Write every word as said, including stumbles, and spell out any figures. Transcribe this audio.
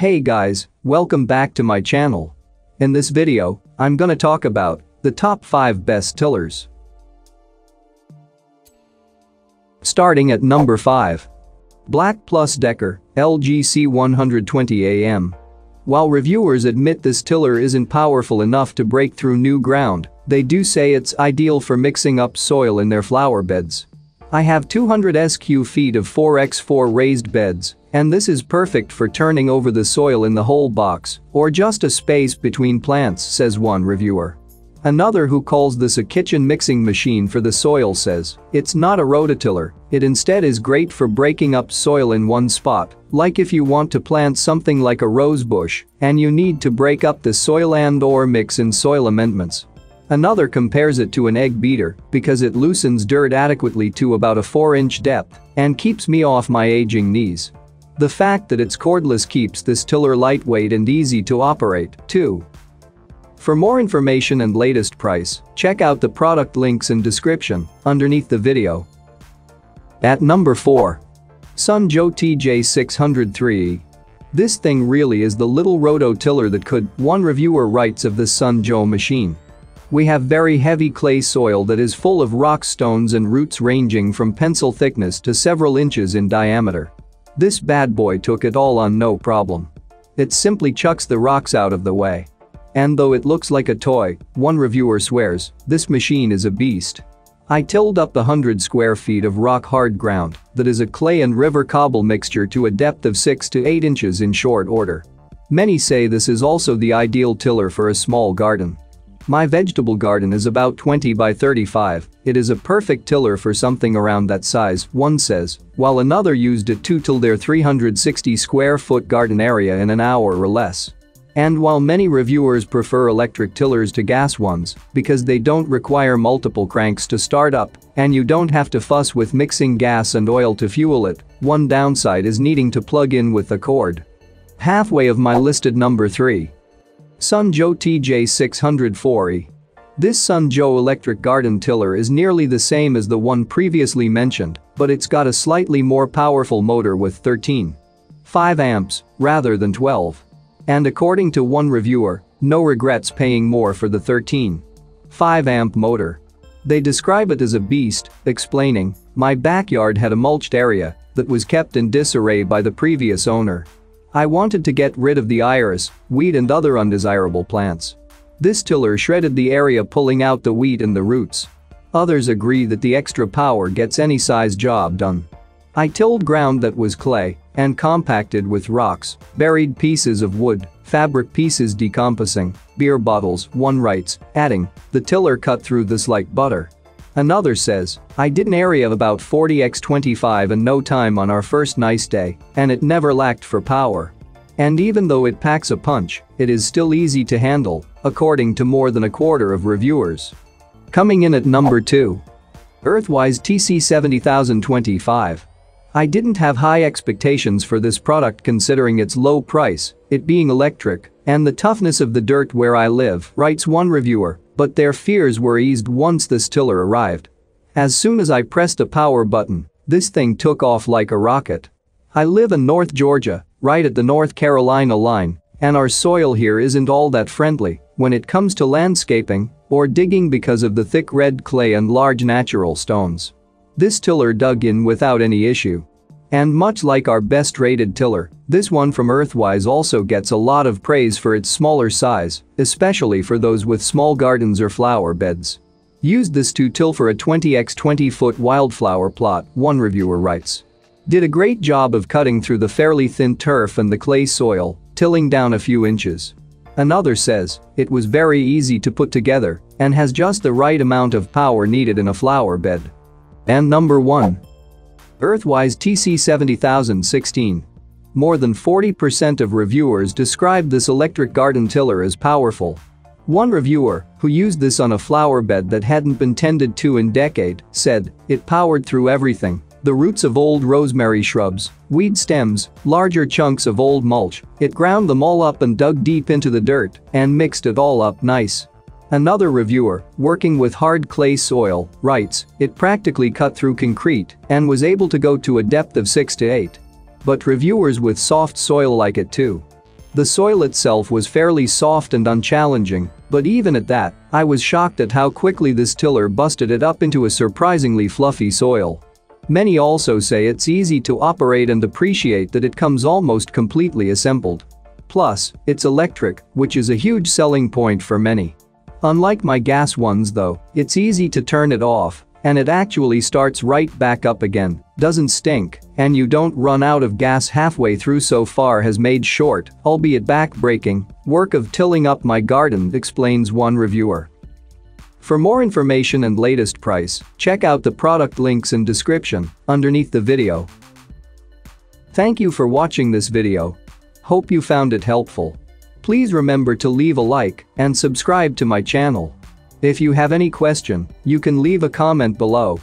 Hey guys, welcome back to my channel. In this video, I'm gonna talk about the top five best tillers. Starting at number five. Black+Decker L G C one twenty A M. While reviewers admit this tiller isn't powerful enough to break through new ground, they do say it's ideal for mixing up soil in their flower beds. I have two hundred square feet of four by four raised beds, and this is perfect for turning over the soil in the whole box or just a space between plants, says one reviewer. Another, who calls this a kitchen mixing machine for the soil, says it's not a rototiller, it instead is great for breaking up soil in one spot, like if you want to plant something like a rose bush and you need to break up the soil and or mix in soil amendments. Another compares it to an egg beater because it loosens dirt adequately to about a four inch depth and keeps me off my aging knees. The fact that it's cordless keeps this tiller lightweight and easy to operate, too. For more information and latest price, check out the product links in description underneath the video. At number four. Sun Joe T J six oh three E. This thing really is the little roto-tiller that could, one reviewer writes of the Sun Joe machine. We have very heavy clay soil that is full of rock stones and roots ranging from pencil thickness to several inches in diameter. This bad boy took it all on no problem. It simply chucks the rocks out of the way. And though it looks like a toy, one reviewer swears, this machine is a beast. I tilled up the one hundred square feet of rock hard ground that is a clay and river cobble mixture to a depth of six to eight inches in short order. Many say this is also the ideal tiller for a small garden. My vegetable garden is about twenty by thirty-five, it is a perfect tiller for something around that size, one says, while another used it to till their three hundred sixty square foot garden area in an hour or less. And while many reviewers prefer electric tillers to gas ones because they don't require multiple cranks to start up and you don't have to fuss with mixing gas and oil to fuel it, one downside is needing to plug in with a cord. Halfway of my listed number three. Sun Joe T J six oh four E. This Sun Joe electric garden tiller is nearly the same as the one previously mentioned, but it's got a slightly more powerful motor with thirteen point five amps rather than twelve. And according to one reviewer, no regrets paying more for the thirteen point five amp motor. They describe it as a beast, explaining, "My backyard had a mulched area that was kept in disarray by the previous owner. I wanted to get rid of the iris, weed and other undesirable plants. This tiller shredded the area, pulling out the weed and the roots." Others agree that the extra power gets any size job done. I tilled ground that was clay and compacted with rocks, buried pieces of wood, fabric pieces decomposing, beer bottles, one writes, adding, the tiller cut through this like butter. Another says, I did an area of about forty by twenty-five in no time on our first nice day, and it never lacked for power. And even though it packs a punch, it is still easy to handle, according to more than a quarter of reviewers. Coming in at number two. Earthwise T C seven oh oh two five. I didn't have high expectations for this product considering its low price, it being electric, and the toughness of the dirt where I live, writes one reviewer, but their fears were eased once this tiller arrived. As soon as I pressed a power button, this thing took off like a rocket. I live in North Georgia, right at the North Carolina line, and our soil here isn't all that friendly when it comes to landscaping or digging because of the thick red clay and large natural stones. This tiller dug in without any issue. And much like our best rated tiller, this one from Earthwise also gets a lot of praise for its smaller size, especially for those with small gardens or flower beds. Used this to till for a twenty by twenty foot wildflower plot, one reviewer writes. Did a great job of cutting through the fairly thin turf and the clay soil, tilling down a few inches. Another says, it was very easy to put together and has just the right amount of power needed in a flower bed. And number one. Earthwise T C seven oh oh one six. More than forty percent of reviewers described this electric garden tiller as powerful. One reviewer, who used this on a flower bed that hadn't been tended to in decade, said, it powered through everything, the roots of old rosemary shrubs, weed stems, larger chunks of old mulch, it ground them all up and dug deep into the dirt and mixed it all up nice. Another reviewer, working with hard clay soil, writes, it practically cut through concrete and was able to go to a depth of six to eight. But reviewers with soft soil like it too. The soil itself was fairly soft and unchallenging, but even at that, I was shocked at how quickly this tiller busted it up into a surprisingly fluffy soil. Many also say it's easy to operate and appreciate that it comes almost completely assembled. Plus, it's electric, which is a huge selling point for many. Unlike my gas ones though, it's easy to turn it off, and it actually starts right back up again, doesn't stink, and you don't run out of gas halfway through. So far has made short, albeit back-breaking, work of tilling up my garden, explains one reviewer. For more information and latest price, check out the product links in description underneath the video. Thank you for watching this video. Hope you found it helpful. Please remember to leave a like and subscribe to my channel. If you have any question, you can leave a comment below.